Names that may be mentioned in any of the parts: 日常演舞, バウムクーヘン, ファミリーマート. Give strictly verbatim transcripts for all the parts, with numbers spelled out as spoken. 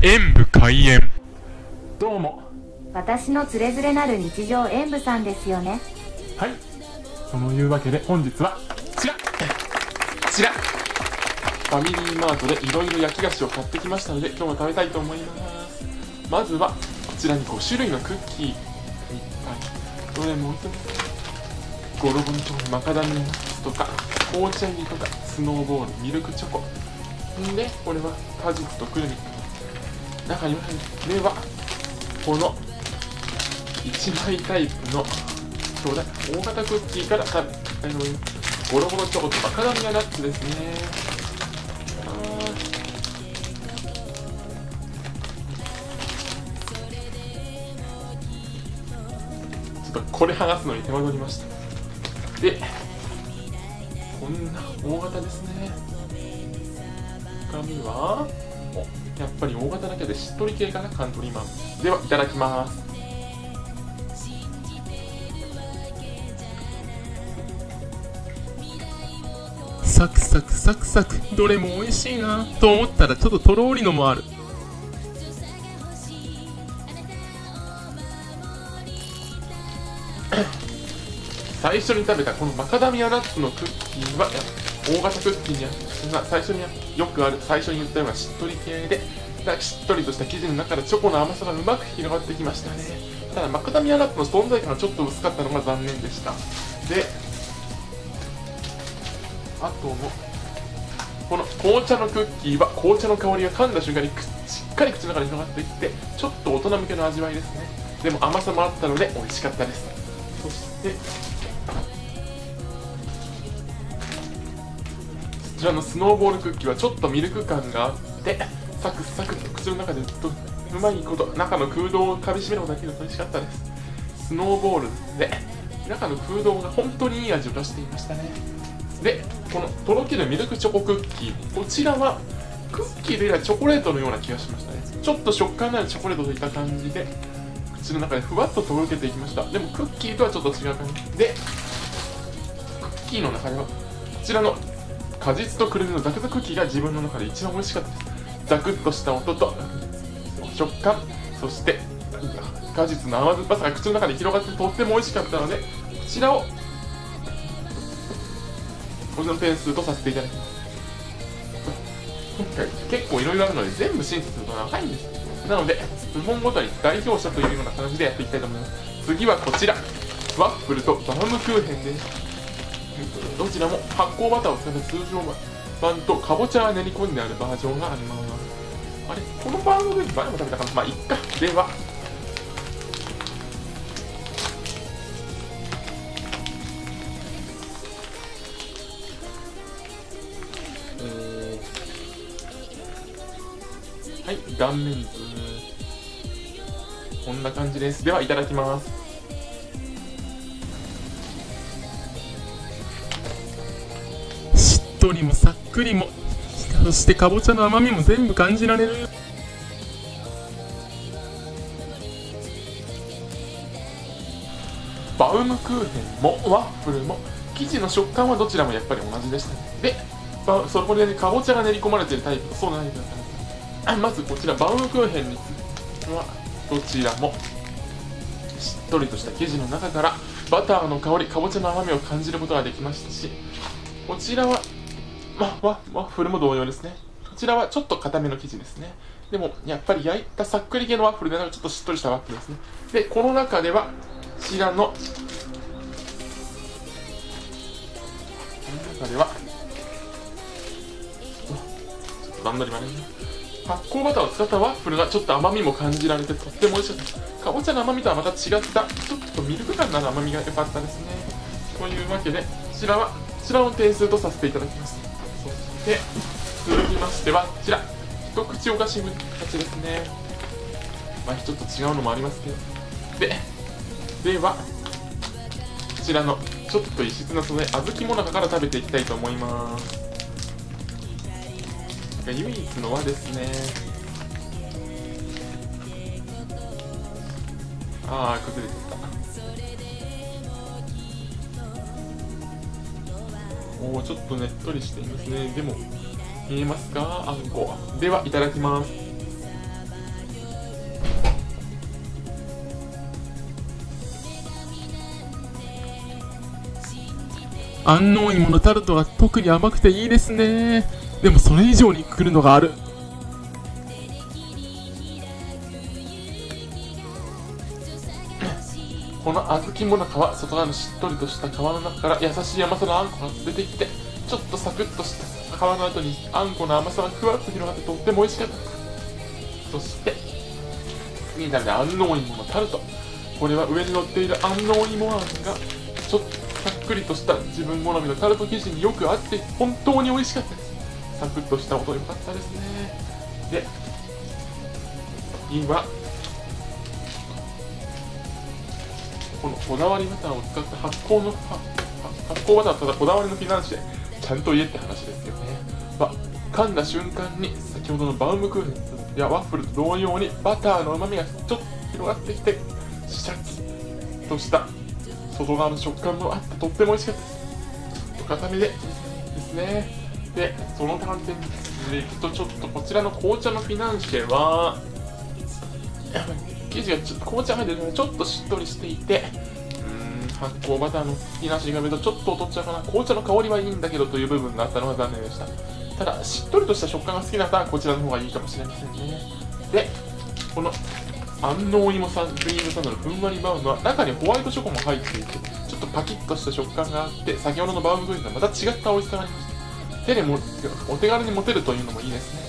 演舞開演。どうも、私のつれづれなる日常演舞さんですよね。はい、そのいうわけで本日はこちらこちらファミリーマートでいろいろ焼き菓子を買ってきましたので、今日は食べたいと思います。まずはこちらにご種類のクッキーいっぱい、どれも置いてます。ゴロゴロとマカダミアナッツとか紅茶入りとかスノーボール、ミルクチョコで、これは果実とくるみ、中にはこれはこのいちまいタイプの巨大大型クッキーから食べあのゴロゴロチョコとマカダミアナッツですね。ちょっとこれ剥がすのに手間取りました。でこんな大型ですね。中身はおやっぱり大型だけでしっとり系かな。カントリーマンではいただきます。サクサクサクサク、どれも美味しいなと思ったらちょっととろーりのもある。最初に食べたこのマカダミアナッツのクッキーは大型クッキーには最初によくある最初に言ったようなしっとり系で、しっとりとした生地の中からチョコの甘さがうまく広がってきましたね。ただマカダミアナッツの存在感がちょっと薄かったのが残念でした。であともこの紅茶のクッキーは紅茶の香りが噛んだ瞬間にしっかり口の中に広がってきて、ちょっと大人向けの味わいですね。でも甘さもあったので美味しかったです。そしてこちらのスノーボールクッキーはちょっとミルク感があってサクサクと口の中でずっとうまいこと中の空洞をかみしめることができると美味しかったです。スノーボールで中の空洞が本当にいい味を出していましたね。でこのとろけるミルクチョコクッキー、こちらはクッキーでいえばチョコレートのような気がしましたね。ちょっと食感のあるチョコレートといった感じで口の中でふわっととろけていきました。でもクッキーとはちょっと違う感じで、クッキーの中ではこちらの果実とくるみのザクザクキーが自分の中で一番美味しかったです。ザクッとした音と食感、そして果実の甘酸っぱさが口の中で広がってとっても美味しかったので、こちらをこちらの点数とさせていただきます。今回結構いろいろあるので全部審査すると長いんです。なので部門ごとに代表者というような形でやっていきたいと思います。次はこちらワッフルとバウムクーヘンです。どちらも発酵バターを使った通常版とかぼちゃが練り込んであるバージョンがあります。あれこのバージョンで前も食べたかな、まあいっか。ではえー、はい、断面図こんな感じです。ではいただきます。しっとりもさっくりも、そしてかぼちゃの甘みも全部感じられる。バウムクーヘンもワッフルも生地の食感はどちらもやっぱり同じでしたね。でそこで、ね、かぼちゃが練り込まれているタイプとそうないタイプ、まずこちらバウムクーヘンについてはどちらもしっとりとした生地の中からバターの香り、かぼちゃの甘みを感じることができましたし、こちらはまあ、ワッフルも同様ですね。こちらはちょっと固めの生地ですね。でもやっぱり焼いたさっくり系のワッフルではなくちょっとしっとりしたワッフルですね。でこの中ではこちらのこの中ではちょっと段取り悪いね。発酵バターを使ったワッフルがちょっと甘みも感じられてとっても美味しかった。かぼちゃの甘みとはまた違ったちょっとミルク感のある甘みが良かったですね。というわけでこちらはこちらの点数とさせていただきます。で続きましてはこちら一口お菓子形ですね。まあちょっと違うのもありますけど、でではこちらのちょっと異質な素材小豆もなかから食べていきたいと思います。唯一の和ですね。ああ崩れてきた。おおちょっとねっとりしていますね。でも見えますか、あんこ。ではいただきます。安納芋のタルトが特に甘くていいですね。でもそれ以上に来るのがある。この小豆もの皮、外側のしっとりとした皮の中から優しい甘さのあんこが出てきて、ちょっとサクッとした皮の後にあんこの甘さがふわっと広がってとっても美味しかった。そして気になる安納芋のタルト、これは上に乗っている安納芋あんがちょっとさっくりとした自分好みのタルト生地によく合って本当に美味しかったです。サクッとした音良かったですね。で次はこのこだわりバターを使った発酵の発酵バターはただこだわりのフィナンシェちゃんと言えって話ですけどね、まあ、噛んだ瞬間に先ほどのバウムクーヘンやワッフルと同様にバターのうまみがちょっと広がってきてシャキッとした外側の食感もあってとっても美味しかったです。固めでですね。でその観点でいくとちょっとこちらの紅茶のフィナンシェは生地がちょっと紅茶目でちょっとしっとりしていて、うーん発酵バターのピナシーが見るとちょっと劣っちゃうかな。紅茶の香りはいいんだけどという部分があったのが残念でした。ただしっとりとした食感が好きな方はこちらの方がいいかもしれませんね。でこの安納芋さんクリームサンドのふんわりバウムは中にホワイトチョコも入っていてちょっとパキッとした食感があって先ほどのバウムクーヘンとはまた違った美味しさがありました。手でもお手軽に持てるというのもいいですね。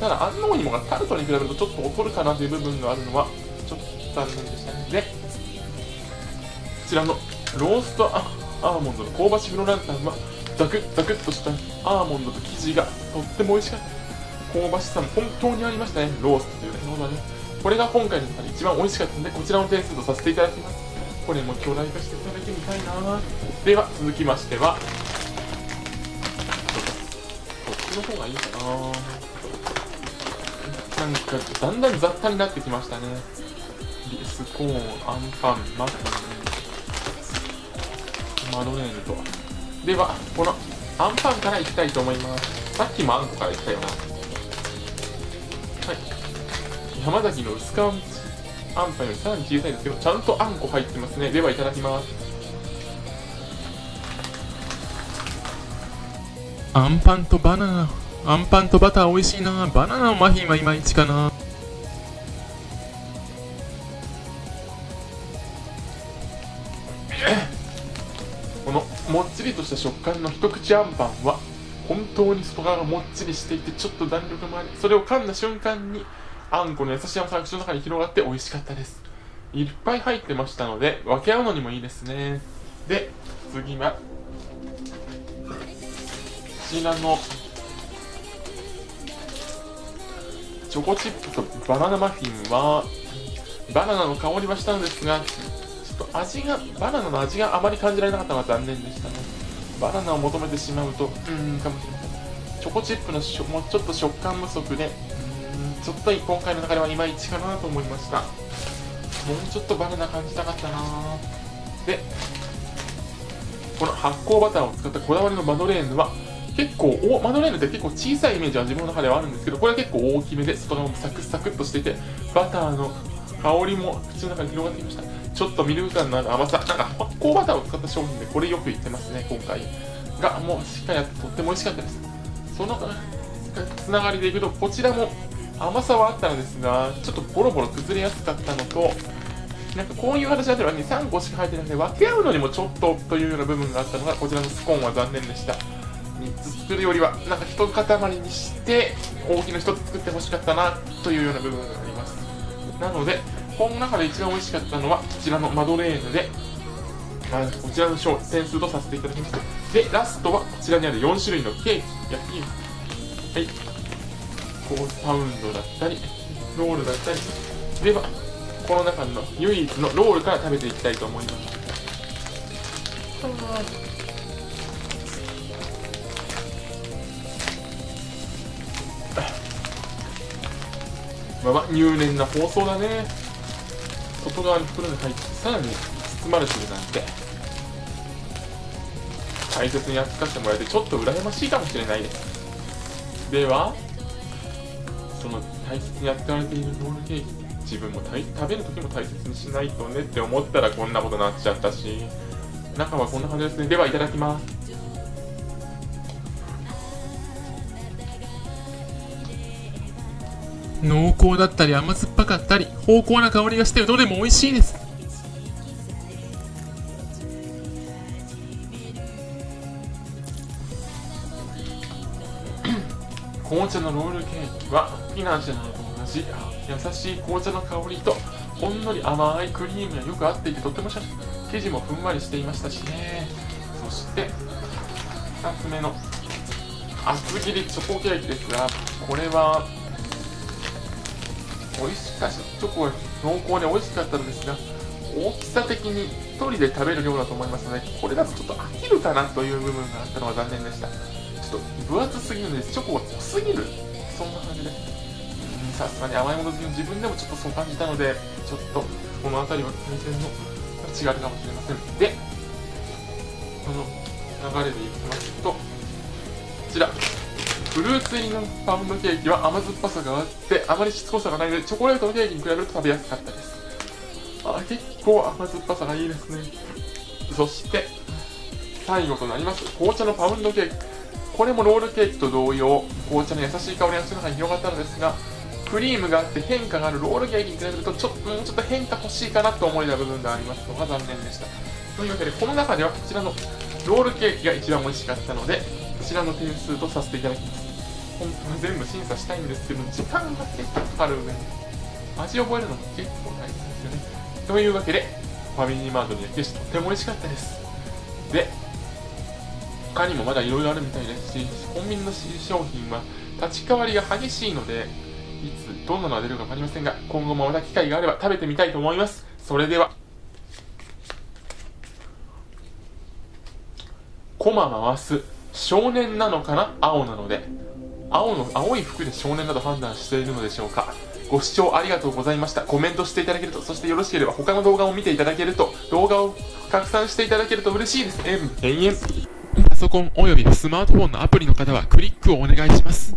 ただ安納芋がタルトに比べるとちょっと劣るかなという部分があるのはちょっと残念でしたね。でこちらのローストアーモンドの香ばしフロランタンはザクッザクッとしたアーモンドと生地がとっても美味しかった。香ばしさも本当にありましたね、ローストというものはね。これが今回の中で一番美味しかったのでこちらの点数とさせていただきます。これも巨大化して食べてみたいな。では続きましてはこっちの方がいいかな。なんかだんだん雑多になってきましたね。ビスコーン、アンパン、マカロン、マドレーヌと。ではこのアンパンからいきたいと思います。さっきもあんこからいきたいな。はい、山崎の薄皮あんぱんよりさらに小さいですけどちゃんとあんこ入ってますね。ではいただきます。アンパンとバナナ、あんパンとバター美味しいな。バナナのマフィンはいまいちかな。このもっちりとした食感の一口あんパンは本当に外側がもっちりしていてちょっと弾力もあり、それを噛んだ瞬間にあんこの優しい甘さが口の中に広がって美味しかったです。いっぱい入ってましたので分け合うのにもいいですね。で次はこちらのチョコチップとバナナマフィンはバナナの香りはしたんですがちょっと味がバナナの味があまり感じられなかったのが残念でしたね。バナナを求めてしまうとうーんかもしれません。チョコチップのしょもうちょっと食感不足でうーんちょっと今回の中ではいまいちかなと思いました。もうちょっとバナナ感じたかったな。でこの発酵バターを使ったこだわりのマドレーヌは結構おマドレーヌって結構小さいイメージは自分の中ではあるんですけどこれは結構大きめで外側もサクサクっとしていてバターの香りも口の中に広がってきました。ちょっとミルク感のある甘さ、なんか発酵バターを使った商品でこれよく言ってますね。今回がもうしっかりあってとっても美味しかったです。そのつながりでいくとこちらも甘さはあったのですがちょっとボロボロ崩れやすかったのとなんかこういう形だったらに、さんこしか入ってなくて分け合うのにもちょっとというような部分があったのがこちらのスコーンは残念でした。みっつ作るよりはなんか一塊にして大きなひとつ作ってほしかったなというような部分があります。なのでこの中で一番美味しかったのはこちらのマドレーヌでこちらの点数とさせていただきました。でラストはこちらにあるよんしゅるいのケーキやケーキ、はい、コースパウンドだったりロールだったりではこの中の唯一のロールから食べていきたいと思います。まあ、入念な包装だね。外側に袋に入ってさらに包まれてるなんて大切に扱ってもらえてちょっと羨ましいかもしれないです。ではその大切に扱われているロールケーキ自分も食べる時も大切にしないとねって思ったらこんなことになっちゃったし中はこんな感じですね。ではいただきます。濃厚だったり甘酸っぱかったり芳香な香りがしてどれも美味しいです。紅茶のロールケーキはフィナンシェなどと同じ優しい紅茶の香りとほんのり甘いクリームがよく合っていて、とっても生地もふんわりしていましたしね。そしてふたつめの厚切りチョコケーキですが、これは美味しかったし、チョコが濃厚で美味しかったのですが、大きさ的にひとりで食べる量だと思いますので、これだとちょっと飽きるかなという部分があったのが残念でした。ちょっと分厚すぎるので、チョコが濃すぎる、そんな感じで、さすがに甘いもの好きの自分でもちょっとそう感じたので、ちょっとこの辺りは改善の価値があるかもしれません。で、この流れでいきますと、こちらフルーツ入りのパウンドケーキは甘酸っぱさがあってあまりしつこさがないので、チョコレートのケーキに比べると食べやすかったです。あ、結構甘酸っぱさがいいですね。そして最後となります紅茶のパウンドケーキ、これもロールケーキと同様、紅茶の優しい香りが口の中に広がったのですが、クリームがあって変化があるロールケーキに比べるとちょっともうちょっと変化欲しいかなと思えた部分がありますのが残念でした。というわけで、この中ではこちらのロールケーキが一番美味しかったので、こちらの点数とさせていただきます。本当は全部審査したいんですけど、時間が結構かかる上に味を覚えるのも結構大事ですよね。というわけで、ファミリーマートの焼き菓子とっても美味しかったです。で、他にもまだいろいろあるみたいですし、コンビニの新商品は立ち代わりが激しいので、いつどんなのが出るか分かりませんが、今後もまた機会があれば食べてみたいと思います。それでは、コマ回す少年なのかな、青なので青の青い服で少年だと判断しているのでしょうか。ご視聴ありがとうございました。コメントしていただけると、そしてよろしければ他の動画を見ていただけると、動画を拡散していただけると嬉しいです。延々パソコンおよびスマートフォンのアプリの方はクリックをお願いします。